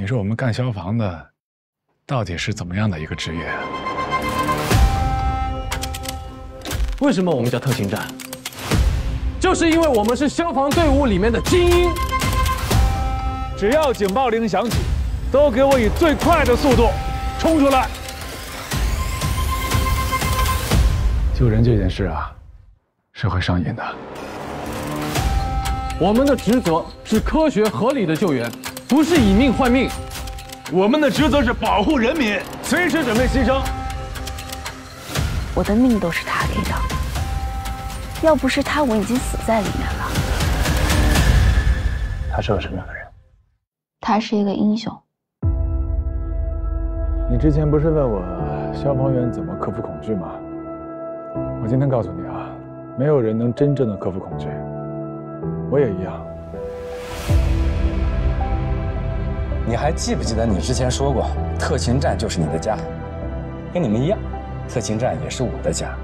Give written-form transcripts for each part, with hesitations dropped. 你说我们干消防的，到底是怎么样的一个职业啊？为什么我们叫特勤站？就是因为我们是消防队伍里面的精英。只要警报铃响起，都给我以最快的速度冲出来！救人这件事啊，是会上瘾的。 我们的职责是科学合理的救援，不是以命换命。我们的职责是保护人民，随时准备牺牲。我的命都是他给的，要不是他，我已经死在里面了。他是个什么样的人？他是一个英雄。你之前不是问我消防员怎么克服恐惧吗？我今天告诉你啊，没有人能真正的克服恐惧。 我也一样。你还记不记得你之前说过，特勤站就是你的家？跟你们一样，特勤站也是我的家。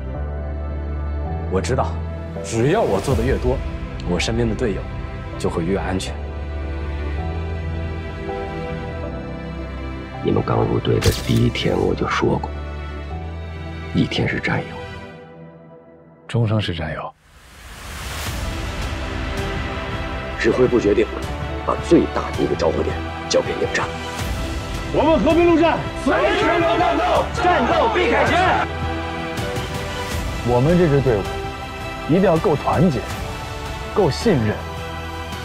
我知道，只要我做的越多，我身边的队友就会越安全。你们刚入队的第一天我就说过，一天是战友，终生是战友。 指挥部决定，把最大的一个召回点交给营站。我们和平路站随时能战斗，战斗必凯旋。我们这支队伍一定要够团结，够信任，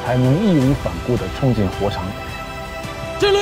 才能义无反顾地冲进火场里。敬礼！